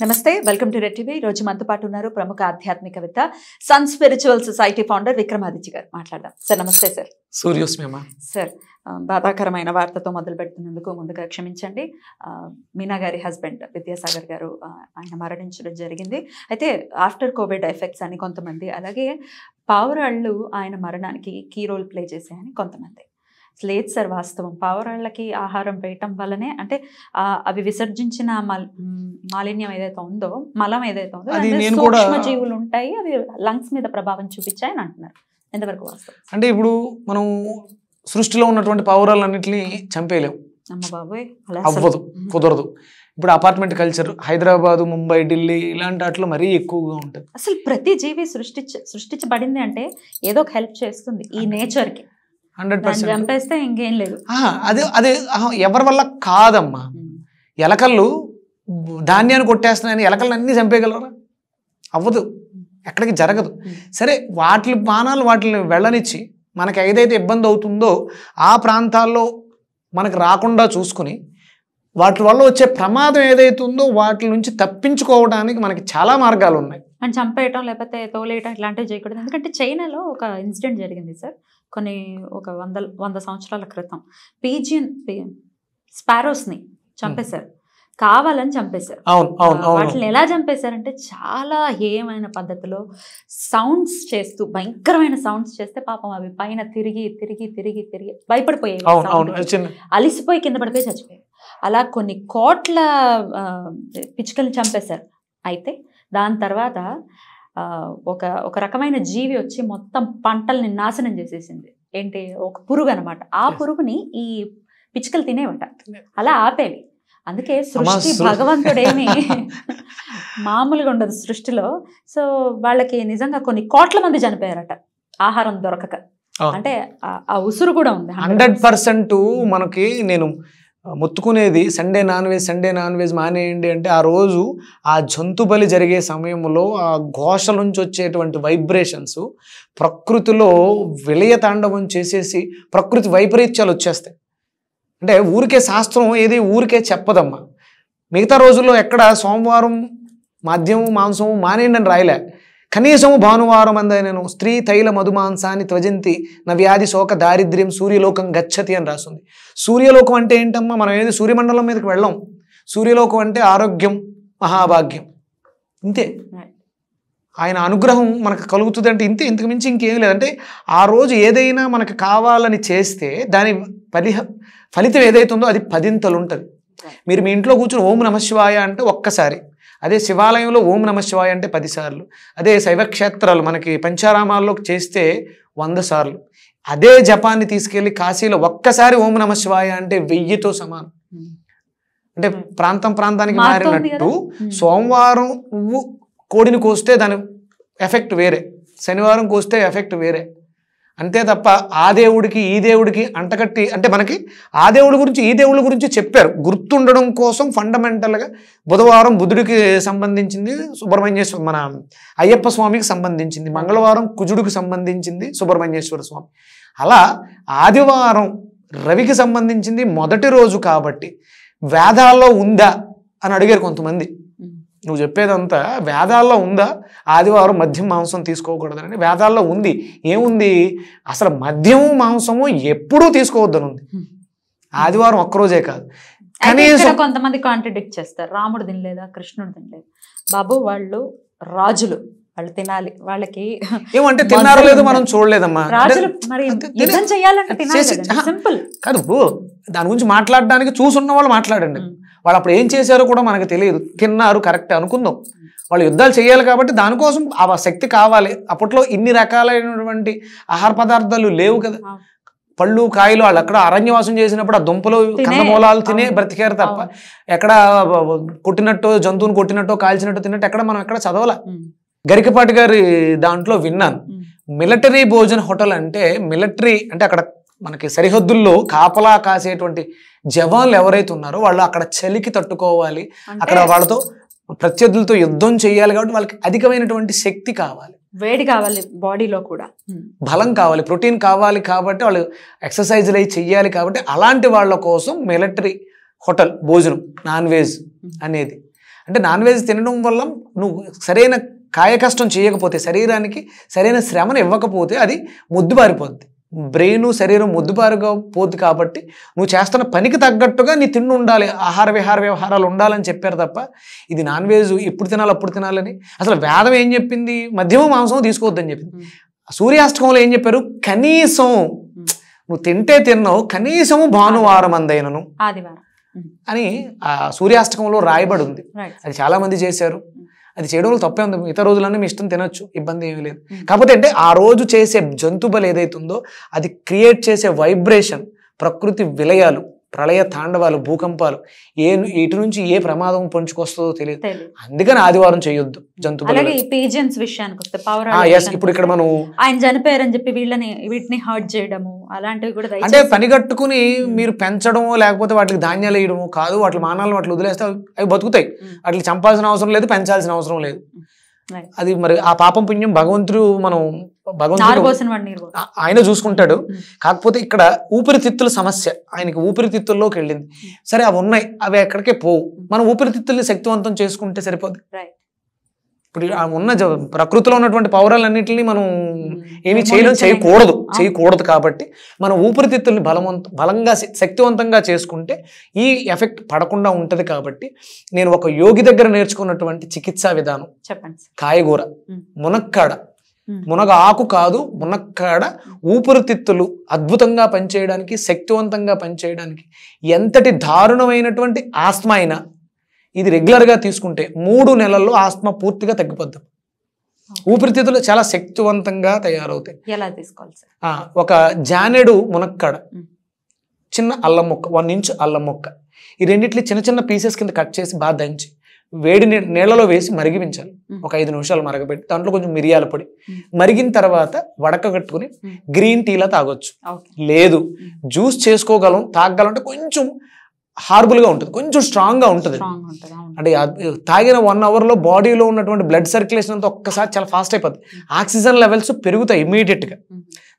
नमस्ते welcome to red TV रोज मन तो प्रमुख आध्यात्मिकवेत्त sun spiritual society founder Vikramaditya garu मातलाडदाम सर नमस्ते सर सूर्योस्मयम सर బాధాకరమైన వార్తతో మొదలు పెట్టునందుకు ముందుగా క్షమించండి మీనా గారి హస్బెండ్ విద్యాసాగర్ గారు ఆయన మరణించడం జరిగింది అయితే ఆఫ్టర్ కోవిడ్ ఎఫెక్ట్స్ అని కొంతమంది అలాగే పావురాళ్ళు ఆయన మరణానికి కీ రోల్ ప్లే చేశాయని కొంతమంది లేదు సార్ వాస్తవం పావురాళ్ళకి ఆహారం వేయటం వల్లనే అంటే అవి విసర్జించిన మాలిన్యం ఏదైతే ఉందో మలం ఏదైతే ఉందో అందులో సూక్ష్మజీవులు ఉంటాయి అవి లంగ్స్ మీద ప్రభావం చూపించాయని అంటున్నారు ఎంతవరకు వాస్తవం అంటే ఇప్పుడు మనం సృష్టిలో ఉన్నటువంటి పావురాలన్నిటిని చంపేలేము అమ్మ బాబాయ్ అలా అవ్వదు కుదరదు ఇప్పుడు అపార్ట్మెంట్ కల్చర్ హైదరాబాద్ ముంబై ఢిల్లీ ఇలాంటి వాటిలో మరీ ఎక్కువగా ఉంటుంది అసలు ప్రతి జీవి సృష్టించబడింది అంటే ఏదో ఒక హెల్ప్ చేస్తుంది ఈ నేచర్కి 100% చంపేస్తే ఇంకేం లేదు అదే అదే ఎవరి వల్ల కాదమ్మా ఎలకలు ధాన్యాన్ని కొట్టేస్తున్నాయని ఎలకలను అన్ని చంపేయగలరా అవ్వదు ఎక్కడికి జరగదు సరే వాటి బాణాలు వాటిని వెళ్ళనిచ్చి మనకి ఏదైతే ఇబ్బంది అవుతుందో ఆ ప్రాంతాల్లో మనకు రాకుండా చూసుకుని వాటి వల్ల వచ్చే ప్రమాదం ఏదైతే ఉందో వాటి నుంచి తప్పించుకోవడానికి మనకి చాలా మార్గాలు ఉన్నాయి అని చంపేయటం లేకపోతే తోలేయటం ఇలాంటివి చేయకూడదు ఎందుకంటే చైనాలో ఒక ఇన్సిడెంట్ జరిగింది సార్ కొన్ని ఒక 100 సంవత్సరాల క్రితం పీజియన్ స్పారోస్ని చంపేశారు కావాలని చంపేశారు వాటిని ఎలా చంపేశారంటే చాలా హేయమైన పద్ధతిలో సౌండ్స్ చేస్తూ భయంకరమైన సౌండ్స్ చేస్తే పాపం అవి పైన తిరిగి తిరిగి తిరిగి తిరిగి భయపడిపోయాయి అలిసిపోయి కింద పడిపోయి చచ్చిపోయాయి అలా కొన్ని కోట్ల పిచ్చుకల్ని చంపేశారు అయితే దాని తర్వాత ఒక రకమైన జీవి వచ్చి మొత్తం పంటల్ని నాశనం చేసేసింది ఏంటి ఒక పురుగు అనమాట ఆ పురుగుని ఈ పిచ్చుకలు తినేవట అలా ఆపేవి అందుకే సృష్టి భగవంతుడేమి మామూలుగా ఉండదు సృష్టిలో సో వాళ్ళకి నిజంగా కొన్ని కోట్ల మంది చనిపోయారట ఆహారం దొరకక అంటే ఆ ఉసురు కూడా ఉంది 100% మనకి నేను మొత్తుకునేది సండే నాన్ వెజ్ మానేయండి అంటే ఆ రోజు ఆ జంతు బలి జరిగే సమయంలో ఆ ఘోషల నుంచి వచ్చేటువంటి వైబ్రేషన్స్ ప్రకృతిలో విలయ తాండవం చేసేసి ప్రకృతి వైపరీత్యాలు వచ్చేస్తాయి అంటే ఊరికే శాస్త్రం ఏది ఊరికే చెప్పదమ్మా మిగతా రోజుల్లో ఎక్కడ సోమవారం మద్యం మాంసం మానేయండి అని రాయలే కనీసం భానువారం అందే నేను స్త్రీ తైల మధుమాంసాన్ని త్వజంతి నా వ్యాధి శోక దారిద్ర్యం సూర్యలోకం గచ్చతి అని రాస్తుంది సూర్యలోకం అంటే ఏంటమ్మా మనం ఏది సూర్యమండలం మీదకి వెళ్ళాం సూర్యలోకం అంటే ఆరోగ్యం మహాభాగ్యం ఇంతే ఆయన అనుగ్రహం మనకు కలుగుతుంది అంటే ఇంతే ఇంతకు మించి ఇంకేం లేదంటే ఆ రోజు ఏదైనా మనకు కావాలని చేస్తే దాని ఫలితం ఏదైతే ఉందో అది 10 ఇంతలు ఉంటుంది మీరు మీ ఇంట్లో కూర్చొని ఓం నమశివాయ అంటే ఒక్కసారి అదే శివాలయంలో ఓం నమశివాయ అంటే 10 సార్లు అదే శైవక్షేత్రాలు మనకి పంచారామాల్లో చేస్తే 100 సార్లు అదే జపాన్ని తీసుకెళ్ళి కాశీలో ఒక్కసారి ఓం నమశివాయ అంటే 1000తో సమానం అంటే ప్రాంతానికి మారినట్టు సోమవారం నువ్వు కోడిని కోస్తే దాని ఎఫెక్ట్ వేరే శనివారం కోస్తే ఎఫెక్ట్ వేరే అంతే తప్ప ఆ దేవుడికి ఈ దేవుడికి అంటకట్టి అంటే మనకి ఆ దేవుడి గురించి ఈ దేవుడి గురించి చెప్పారు గుర్తుండడం కోసం ఫండమెంటల్గా బుధవారం బుధుడికి సంబంధించింది సుబ్రహ్మణ్యేశ్వర మన అయ్యప్ప స్వామికి సంబంధించింది మంగళవారం కుజుడికి సంబంధించింది సుబ్రహ్మణ్యేశ్వర స్వామి అలా ఆదివారం రవికి సంబంధించింది మొదటి రోజు కాబట్టి వేదాల్లో ఉందా అని అడిగారు కొంతమంది నువ్వు చెప్పేదంతా వేదాల్లో ఉందా ఆదివారం మద్యం మాంసం తీసుకోకూడదని వేదాల్లో ఉంది ఏముంది అసలు మద్యము మాంసము ఎప్పుడూ తీసుకోవద్దని ఉంది ఆదివారం ఒక్కరోజే కాదు కనీసం కొంతమంది కాంట్రడిక్ట్ చేస్తారు రాముడు తినలేదా కృష్ణుడు తినలేదు బాబు వాళ్ళు రాజులు వాళ్ళు తినాలి వాళ్ళకి ఏమంటే తిన్నారో లేదు మనం చూడలేదమ్మా రాజులు మరి యుద్ధం చేయాలంటే తినాలి సింపుల్ కాదు దాని గురించి మాట్లాడడానికి చూసున్న వాళ్ళు మాట్లాడండి వాళ్ళు అప్పుడు ఏం చేశారో కూడా మనకు తెలియదు తిన్నారు కరెక్ట్ అనుకుందాం వాళ్ళు యుద్ధాలు చేయాలి కాబట్టి దానికోసం ఆ శక్తి కావాలి అప్పట్లో ఇన్ని రకాలైనటువంటి ఆహార పదార్థాలు లేవు కదా పళ్ళు కాయలు వాళ్ళు అక్కడ అరణ్యవాసం చేసినప్పుడు ఆ దుంపలు కందమూలాలు తినే బ్రతికారు తప్ప ఎక్కడ కొట్టినట్టు జంతువుని కొట్టినట్టు కాల్చినట్టు తిన్నట్టు ఎక్కడ మనం ఎక్కడ చదవాల గరికపాటి గారి దాంట్లో విన్నాను మిలిటరీ భోజన్ హోటల్ అంటే మిలిటరీ అంటే అక్కడ మనకి సరిహద్దుల్లో కాపలా కాసేటువంటి జవాన్లు ఎవరైతే ఉన్నారో వాళ్ళు అక్కడ చలికి తట్టుకోవాలి అక్కడ వాళ్ళతో ప్రత్యర్థులతో యుద్ధం చేయాలి కాబట్టి వాళ్ళకి అధికమైనటువంటి శక్తి కావాలి వేడి కావాలి బాడీలో కూడా బలం కావాలి ప్రోటీన్ కావాలి కాబట్టి వాళ్ళు ఎక్సర్సైజ్లు అవి చెయ్యాలి కాబట్టి అలాంటి వాళ్ళ కోసం మిలిటరీ హోటల్ భోజనం నాన్ వెజ్ అనేది అంటే నాన్ వెజ్ తినడం వల్ల నువ్వు సరైన కాయ కష్టం చేయకపోతే శరీరానికి సరైన శ్రమను ఇవ్వకపోతే అది ముద్దుబారిపోద్ది. బ్రెయిన్ శరీరం ముద్దుబారుగా పోద్ది కాబట్టి నువ్వు చేస్తున్న పనికి తగ్గట్టుగా నీ తిండి ఉండాలి, ఆహార విహార వ్యవహారాలు ఉండాలని చెప్పారు తప్ప ఇది నాన్ వెజ్ ఇప్పుడు తినాలి అప్పుడు తినాలని. అసలు వేదం ఏం చెప్పింది? మధ్యమ మాంసం తీసుకోవద్దని చెప్పింది. సూర్యాష్టకంలో ఏం చెప్పారు? కనీసం నువ్వు తింటే తిన్నావు కనీసము భానువారం అందైనను అని ఆ సూర్యాష్టకంలో రాయబడి ఉంది. అది చాలా మంది చేశారు. అది చేయడంలో తప్పే ఉంది. ఇతర రోజులన్నీ మీ ఇష్టం తినొచ్చు, ఇబ్బంది ఏమీ లేదు. కాకపోతే అంటే ఆ రోజు చేసే జంతు బలి ఏదైతే ఉందో అది క్రియేట్ చేసే వైబ్రేషన్, ప్రకృతి విలయాలు, ప్రళయ తాండవాలు, భూకంపాలు ఎటు నుంచి ఏ ప్రమాదం పొంచుకొస్తుందో తెలియదు. అందుకని ఆదివారం చేయొద్దు జంతు బలి. పేజెంట్స్ విషయానికి వస్తే పవర్ ఇప్పుడు ఇక్కడ మనం ఆయన చనిపోయారని చెప్పి వీటిని హర్ట్ చేయడము అలాంటివి కూడా అంటే పనిగట్టుకుని మీరు పెంచడమో లేకపోతే వాటికి ధాన్యాలు వేయడమో కాదు. వాటి మానాలను వాటిని వదిలేస్తే అవి బతుకుతాయి. వాటిని చంపాల్సిన అవసరం లేదు, పెంచాల్సిన అవసరం లేదు. అది మరి ఆ పాపం పుణ్యం భగవంతుడు మనం భగవంతుడు ఆయన చూసుకుంటాడు. కాకపోతే ఇక్కడ ఊపిరితిత్తుల సమస్య ఆయనకి ఊపిరితిత్తుల్లోకి వెళ్ళింది. సరే అవి ఉన్నాయి, అవి ఎక్కడికే పోవు. మనం ఊపిరితిత్తుల్ని శక్తివంతం చేసుకుంటే సరిపోదు. ఇప్పుడు ఉన్న ప్రకృతిలో ఉన్నటువంటి పౌరాలన్నింటినీ మనం ఏమి చేయకూడదు. కాబట్టి మనం ఊపిరితిత్తుల్ని బలంగా శక్తివంతంగా చేసుకుంటే ఈ ఎఫెక్ట్ పడకుండా ఉంటుంది. కాబట్టి నేను ఒక యోగి దగ్గర నేర్చుకున్నటువంటి చికిత్సా విధానం చెప్పండి. కాయగూర, మునక్కాడ, మునగ ఆకు కాదు మునక్కాడ, ఊపిరితిత్తులు అద్భుతంగా పనిచేయడానికి, శక్తివంతంగా పనిచేయడానికి ఎంతటి దారుణమైనటువంటి ఆస్మా అయినా ఇది రెగ్యులర్గా తీసుకుంటే 3 నెలల్లో ఆస్మా పూర్తిగా తగ్గిపోద్ది. ఊపిరితిత్తులు చాలా శక్తివంతంగా తయారవుతాయి. ఎలా తీసుకోవాలి సార్? ఒక జానేడు మునక్కాడ, చిన్న అల్లం ముక్క, 1 ఇంచ్ అల్లం ముక్క, ఈ రెండింటిని చిన్న చిన్న పీసెస్ కింద కట్ చేసి బాగా దంచి వేడి నీళ్ళలో వేసి మరిగించాలి. ఒక 5 నిమిషాలు మరగబెట్టి దాంట్లో కొంచెం మిరియాల పొడి, మరిగిన తర్వాత వడకగట్టుకుని గ్రీన్ టీలా తాగొచ్చు. లేదు జ్యూస్ చేసుకోగలం, తాగలంటే కొంచెం హార్బుల్గా ఉంటుంది, కొంచెం స్ట్రాంగ్గా ఉంటుంది. అంటే తాగిన 1 అవర్లో బాడీలో ఉన్నటువంటి బ్లడ్ సర్క్యులేషన్ అంతా ఒక్కసారి చాలా ఫాస్ట్ అయిపోతుంది. ఆక్సిజన్ లెవెల్స్ పెరుగుతాయి ఇమీడియట్గా.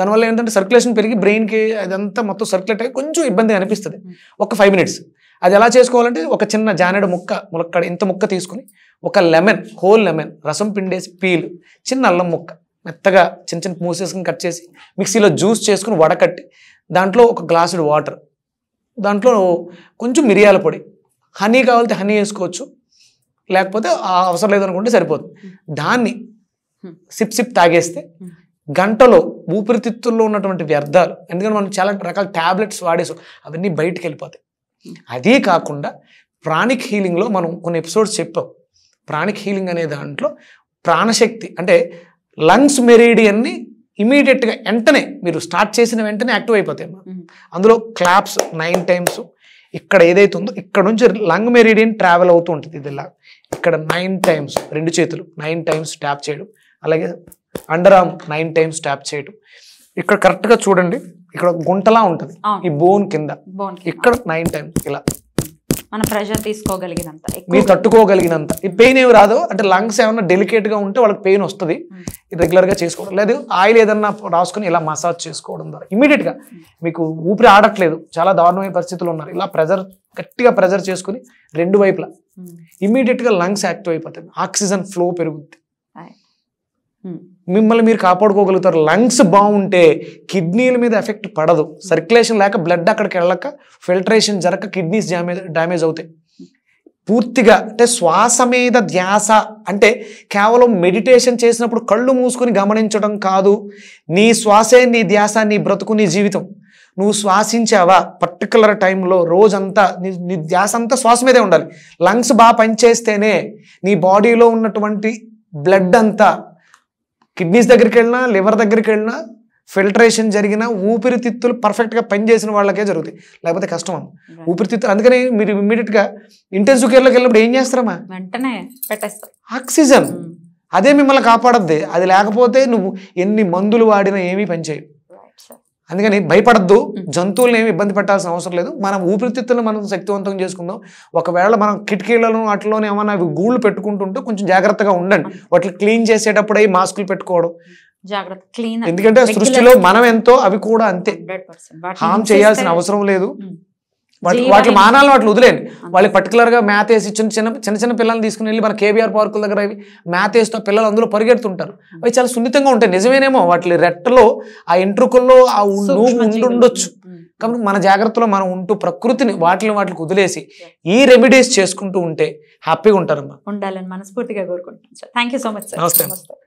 దానివల్ల ఏంటంటే సర్క్యులేషన్ పెరిగి బ్రెయిన్కి అదంతా మొత్తం సర్క్యులేట్ అయ్యి కొంచెం ఇబ్బంది అనిపిస్తుంది. ఒక 5 మినిట్స్. అది ఎలా చేసుకోవాలంటే ఒక చిన్న జానేడు మునక్కాడ ఇంత ముక్క తీసుకుని ఒక లెమన్, హోల్ లెమన్ రసం పిండేసి పీలు, చిన్న అల్లం ముక్క మెత్తగా చిన్న చిన్న మూసేసుకుని కట్ చేసి మిక్సీలో జ్యూస్ చేసుకుని వడకట్టి దాంట్లో ఒక గ్లాసుడు వాటర్, దాంట్లో కొంచెం మిరియాల పొడి, హనీ కావాలంటే హనీ వేసుకోవచ్చు, లేకపోతే అవసరం లేదనుకుంటే సరిపోతుంది. దాన్ని సిప్ తాగేస్తే గంటలో ఊపిరితిత్తుల్లో ఉన్నటువంటి వ్యర్థాలు, ఎందుకంటే మనం చాలా రకాల ట్యాబ్లెట్స్ వాడేసాం, అవన్నీ బయటకు వెళ్ళిపోతాయి. అదే కాకుండా ప్రాణిక్ హీలింగ్లో మనం కొన్ని ఎపిసోడ్స్ చెప్పాం. ప్రాణిక్ హీలింగ్ అనే దాంట్లో ప్రాణశక్తి అంటే లంగ్స్ మెరీడియన్ని ఇమీడియట్గా వెంటనే మీరు స్టార్ట్ చేసిన వెంటనే యాక్టివ్ అయిపోతాయి. అందులో క్లాప్స్ 9 టైమ్స్ ఇక్కడ ఏదైతే ఉందో ఇక్కడ నుంచి లంగ్ మెరీడియన్ ట్రావెల్ అవుతూ ఉంటుంది. ఇది ఇలా ఇక్కడ 9 టైమ్స్, 2 చేతులు 9 టైమ్స్ ట్యాప్ చేయడం, అలాగే అండర్ ఆర్మ్ 9 టైమ్స్ ట్యాప్ చేయడం. ఇక్కడ కరెక్ట్గా చూడండి, ఇక్కడ ఒక గుంటలా ఉంటుంది ఈ బోన్ కింద, ఇక్కడ 9 టైమ్స్ ఇలా మన ప్రెషర్ తీసుకోగలిగినంత, మీరు తట్టుకోగలిగినంత. ఈ పెయిన్ ఏమి రాదు. అంటే లంగ్స్ ఏమన్నా డెలికేట్గా ఉంటే వాళ్ళకి పెయిన్ వస్తుంది. రెగ్యులర్గా చేసుకోవడం, లేదు ఆయిల్ ఏదన్నా రాసుకుని ఇలా మసాజ్ చేసుకోవడం ద్వారా ఇమీడియట్గా మీకు ఊపిరి ఆడట్లేదు, చాలా దారుణమైన పరిస్థితులు ఉన్నారు, ఇలా ప్రెషర్ గట్టిగా ప్రెషర్ చేసుకుని 2 వైపులా ఇమీడియట్గా లంగ్స్ యాక్టివ్ అయిపోతుంది, ఆక్సిజన్ ఫ్లో పెరుగుద్ది, మిమ్మల్ని మీరు కాపాడుకోగలుగుతారు. లంగ్స్ బాగుంటే కిడ్నీల మీద ఎఫెక్ట్ పడదు. సర్క్యులేషన్ లేక బ్లడ్ అక్కడికి వెళ్ళక ఫిల్టరేషన్ జరగక కిడ్నీస్ డ్యామేజ్ అవుతాయి పూర్తిగా. అంటే శ్వాస మీద ధ్యాస అంటే కేవలం మెడిటేషన్ చేసినప్పుడు కళ్ళు మూసుకొని గమనించడం కాదు. నీ శ్వాసే నీ ధ్యాస, నీ బ్రతుకు, నీ జీవితం. నువ్వు శ్వాసించావా పర్టికులర్ టైంలో రోజంతా నీ ధ్యాస అంతా శ్వాస మీదే ఉండాలి. లంగ్స్ బాగా పనిచేస్తేనే నీ బాడీలో ఉన్నటువంటి బ్లడ్ అంతా కిడ్నీస్ దగ్గరికి వెళ్ళినా లివర్ దగ్గరికి వెళ్ళినా ఫిల్టరేషన్ జరిగినా ఊపిరితిత్తులు పర్ఫెక్ట్గా పనిచేసిన వాళ్ళకే జరుగుతాయి, లేకపోతే కష్టం. ఊపిరితిత్తులు అందుకని మీరు ఇమ్మీడియట్గా ఇంటెన్సివ్ కేర్లోకి వెళ్ళినప్పుడు ఏం చేస్తారమ్మా? వెంటనే పెట్టేస్తారు ఆక్సిజన్. అదే మిమ్మల్ని కాపాడద్ది. అది లేకపోతే నువ్వు ఎన్ని మందులు వాడినా ఏమీ పనిచేయవు. అందుకని భయపడద్దు, జంతువులను ఏమి ఇబ్బంది పెట్టాల్సిన అవసరం లేదు. మనం ఊపిరితిత్తులను మనం శక్తివంతం చేసుకుందాం. ఒకవేళ మనం కిటికీలను వాటిలోనే ఏమైనా గూళ్ళు పెట్టుకుంటుంటే కొంచెం జాగ్రత్తగా ఉండండి. వాటిని క్లీన్ చేసేటప్పుడు అవి మాస్కులు పెట్టుకోవడం జాగ్రత్త, క్లీన్. ఎందుకంటే సృష్టిలో మనం ఎంతో అవి కూడా అంతే, హామ్ చేయాల్సిన అవసరం లేదు. వాటి మానాలను వాటి వదిలేండి వాళ్ళకి పర్టిక్యులర్ గా మ్యాథ్ వేసి చిన్న చిన్న పిల్లల్ని తీసుకుని వెళ్ళి మన కేబీఆర్ పార్కుల దగ్గర అవి మ్యాథ్ వేసిన పిల్లలు అందులో పరిగెడుతుంటారు. అవి చాలా సున్నితంగా ఉంటాయి నిజమేనేమో, వాటి రెట్టలో ఆ ఎంట్రుకల్లో ఆ ఉండొచ్చు. కాబట్టి మన జాగ్రత్తలో మనం ఉంటూ ప్రకృతిని వాటికి వదిలేసి ఈ రెమెడీస్ చేసుకుంటూ ఉంటే హ్యాపీగా ఉంటారమ్మా, ఉండాలని మనస్ఫూర్తిగా కోరుకుంటున్నాం. Thank you so much sir. నమస్తే.